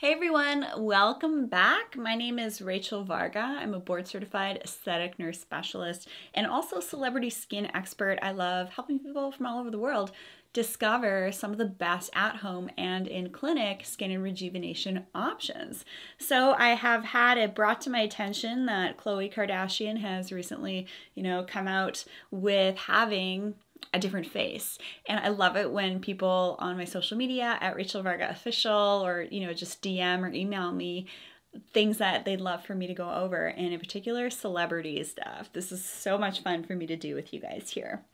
Hey everyone, welcome back. My name is Rachel Varga. I'm a board certified aesthetic nurse specialist and also celebrity skin expert. I love helping people from all over the world discover some of the best at home and in clinic skin and rejuvenation options. So I have had it brought to my attention that Khloe Kardashian has recently, come out with having a different face. And I love it when people on my social media at Rachel Varga Official or, just DM or email me things that they'd love for me to go over, and in particular celebrity stuff. This is so much fun for me to do with you guys here.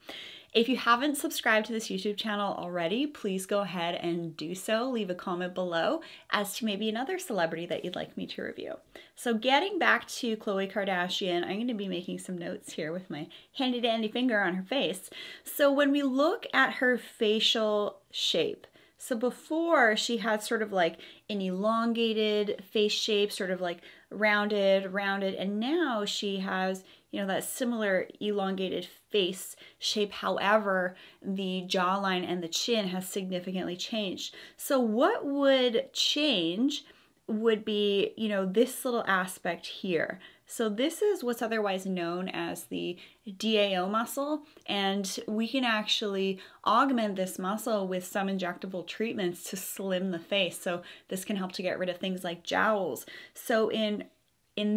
If you haven't subscribed to this YouTube channel already, please go ahead and do so. Leave a comment below as to maybe another celebrity that you'd like me to review. So getting back to Khloe Kardashian, I'm going to be making some notes here with my handy dandy finger on her face. So when we look at her facial shape, so before she had sort of like an elongated face shape, sort of like rounded, and now she has, that similar elongated face shape. However, the jawline and the chin has significantly changed. So what would change would be, this little aspect here. So this is what's otherwise known as the DAO muscle, and we can actually augment this muscle with some injectable treatments to slim the face. So this can help to get rid of things like jowls. So in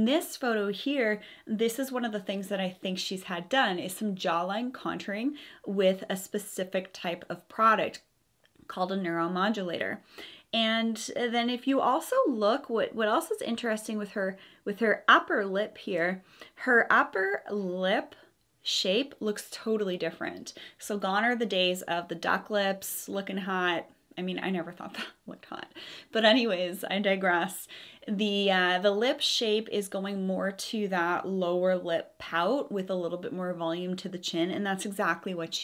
this photo here, this is one of the things that I think she's had done is some jawline contouring with a specific type of product called a neuromodulator. And then if you also look, what else is interesting with her upper lip here, her upper lip shape looks totally different. So gone are the days of the duck lips looking hot. I mean, I never thought that looked hot, but anyways, I digress. The lip shape is going more to that lower lip pout with a little bit more volume to the chin, and that's exactly what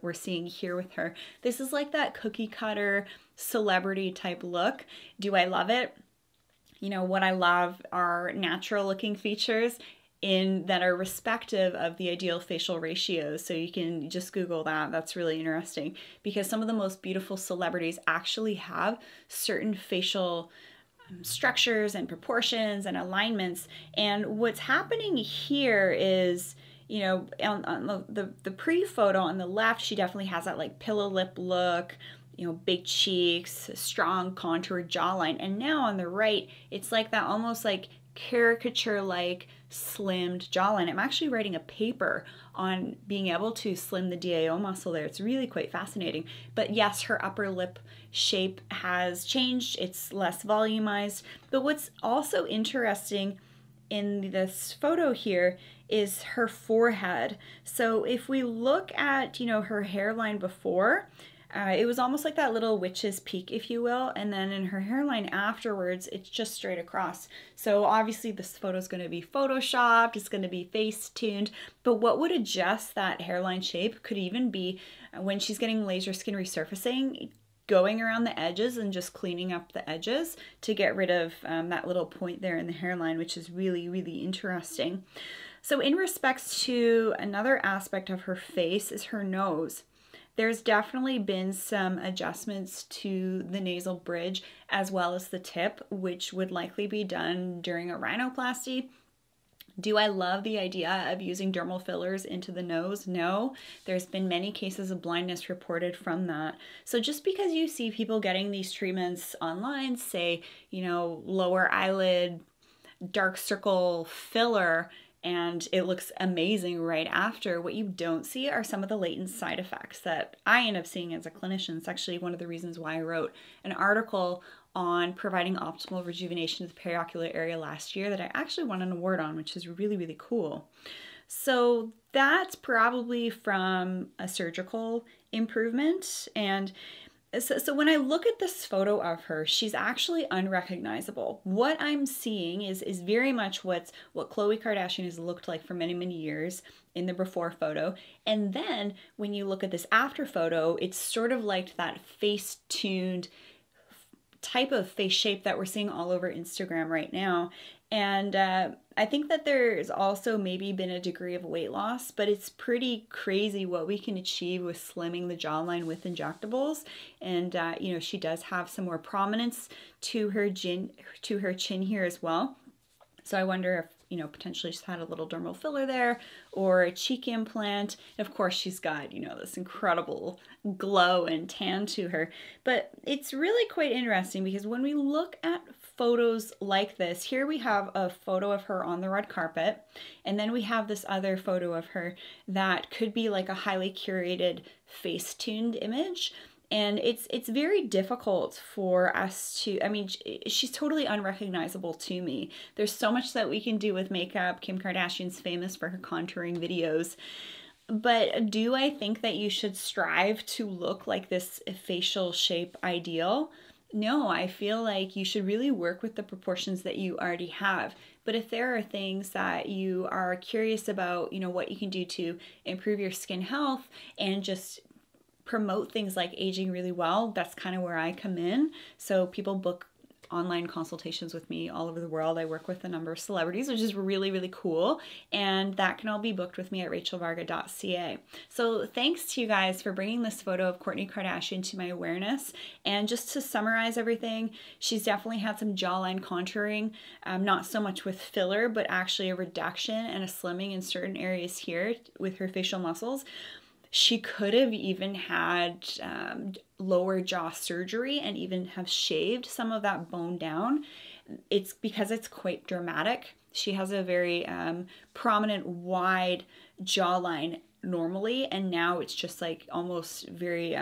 we're seeing here with her. This is like that cookie cutter celebrity type look. Do I love it? What I love are natural looking features that are respective of the ideal facial ratios. So you can just Google that. That's really interesting because some of the most beautiful celebrities actually have certain facial structures and proportions and alignments. And what's happening here is, on the pre-photo on the left, she definitely has that like pillow lip look, big cheeks, strong contoured jawline. And now on the right, it's like that almost like caricature-like slimmed jawline. I'm actually writing a paper on being able to slim the DAO muscle there. It's really quite fascinating. But yes, her upper lip shape has changed. It's less volumized. But what's also interesting in this photo here is her forehead. So if we look at, her hairline before, it was almost like that little witch's peak, if you will, and then in her hairline afterwards, it's just straight across. So obviously this photo is going to be photoshopped, it's going to be Facetuned, but what would adjust that hairline shape could even be when she's getting laser skin resurfacing, going around the edges and just cleaning up the edges to get rid of that little point there in the hairline, which is really, really interesting. So in respects to another aspect of her face is her nose. There's definitely been some adjustments to the nasal bridge as well as the tip, which would likely be done during a rhinoplasty. Do I love the idea of using dermal fillers into the nose? No. There's been many cases of blindness reported from that. So just because you see people getting these treatments online, say, lower eyelid, dark circle filler, and it looks amazing right after. What you don't see are some of the latent side effects that I end up seeing as a clinician. It's actually one of the reasons why I wrote an article on providing optimal rejuvenation of the periocular area last year that I actually won an award on, which is really, really cool. So that's probably from a surgical improvement. And so when I look at this photo of her, she's actually unrecognizable. What I'm seeing is very much what Khloe Kardashian has looked like for many, many years in the before photo. And then when you look at this after photo, it's sort of like that face-tuned type of face shape that we're seeing all over Instagram right now. And I think that there's also maybe been a degree of weight loss, but it's pretty crazy what we can achieve with slimming the jawline with injectables. And you know, she does have some more prominence to her chin here as well. So I wonder if, you know, potentially she's had a little dermal filler there or a cheek implant. And of course she's got, you know, this incredible glow and tan to her. But it's really quite interesting because when we look at photos like this, here we have a photo of her on the red carpet, and then we have this other photo of her that could be like a highly curated Facetuned image. And it's very difficult for us to, I mean, she's totally unrecognizable to me. There's so much that we can do with makeup. Kim Kardashian's famous for her contouring videos. But do I think that you should strive to look like this facial shape ideal? No, I feel like you should really work with the proportions that you already have. But if there are things that you are curious about, you know, what you can do to improve your skin health and just promote things like aging really well, that's kind of where I come in. So people book online consultations with me all over the world. I work with a number of celebrities, which is really, really cool. And that can all be booked with me at rachelvarga.ca. So thanks to you guys for bringing this photo of Kourtney Kardashian to my awareness. And just to summarize everything, she's definitely had some jawline contouring, not so much with filler, but actually a reduction and a slimming in certain areas here with her facial muscles. She could have even had lower jaw surgery and even have shaved some of that bone down. It's because it's quite dramatic. She has a very prominent wide jawline normally, and now it's just like almost very,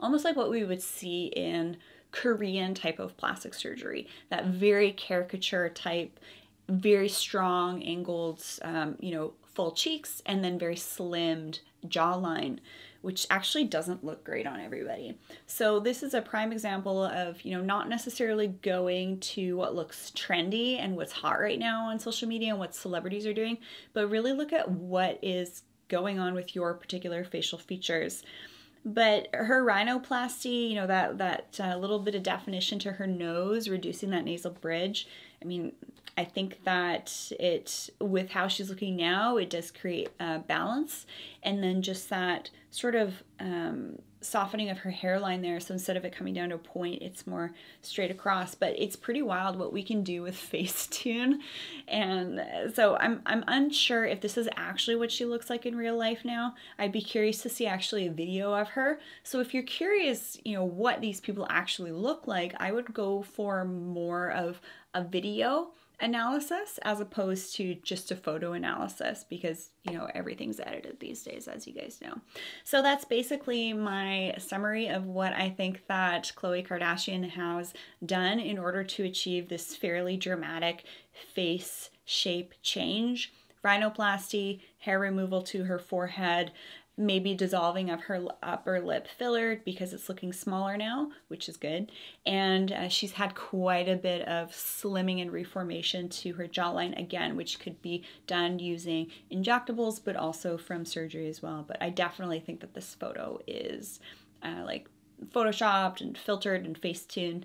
almost like what we would see in Korean type of plastic surgery, that very caricature type, very strong angled, you know, full cheeks and then very slimmed jawline, which actually doesn't look great on everybody. So this is a prime example of, you know, not necessarily going to what looks trendy and what's hot right now on social media and what celebrities are doing, but really look at what is going on with your particular facial features. But her rhinoplasty, you know, that little bit of definition to her nose, reducing that nasal bridge, I mean, I think that it, with how she's looking now, it does create balance. And then just that sort of softening of her hairline there. So instead of it coming down to a point, it's more straight across. But it's pretty wild what we can do with Facetune. And so I'm unsure if this is actually what she looks like in real life now. I'd be curious to see actually a video of her. So if you're curious, you know, what these people actually look like, I would go for more of a video analysis as opposed to just a photo analysis, because, you know, everything's edited these days, as you guys know. So that's basically my summary of what I think that Khloe Kardashian has done in order to achieve this fairly dramatic face shape change: rhinoplasty, hair removal to her forehead, maybe dissolving of her upper lip filler because it's looking smaller now, which is good. And she's had quite a bit of slimming and reformation to her jawline again, which could be done using injectables, but also from surgery as well. But I definitely think that this photo is like photoshopped and filtered and Facetuned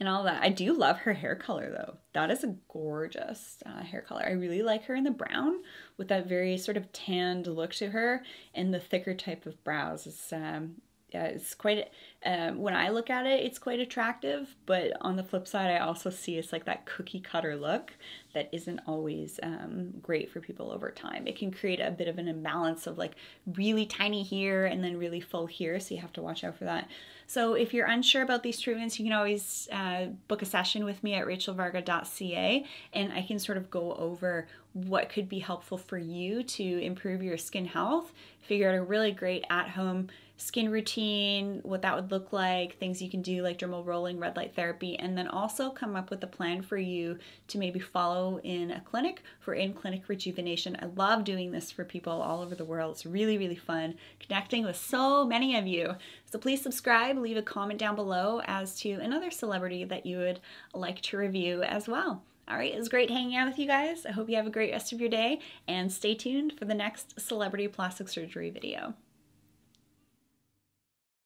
and all that. I do love her hair color though. That is a gorgeous hair color. I really like her in the brown with that very sort of tanned look to her, and the thicker type of brows. It's quite, when I look at it, it's quite attractive, but on the flip side, I also see it's like that cookie cutter look that isn't always great for people over time. It can create a bit of an imbalance of like really tiny here and then really full here, so you have to watch out for that. So if you're unsure about these treatments, you can always book a session with me at rachelvarga.ca, and I can sort of go over what could be helpful for you to improve your skin health, figure out a really great at-home skin routine, what that would look like, things you can do like dermal rolling, red light therapy, and then also come up with a plan for you to maybe follow in a clinic for in-clinic rejuvenation. I love doing this for people all over the world. It's really, really fun connecting with so many of you. So please subscribe, leave a comment down below as to another celebrity that you would like to review as well. All right, it was great hanging out with you guys. I hope you have a great rest of your day, and stay tuned for the next celebrity plastic surgery video.